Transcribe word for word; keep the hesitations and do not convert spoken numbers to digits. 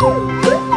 Red!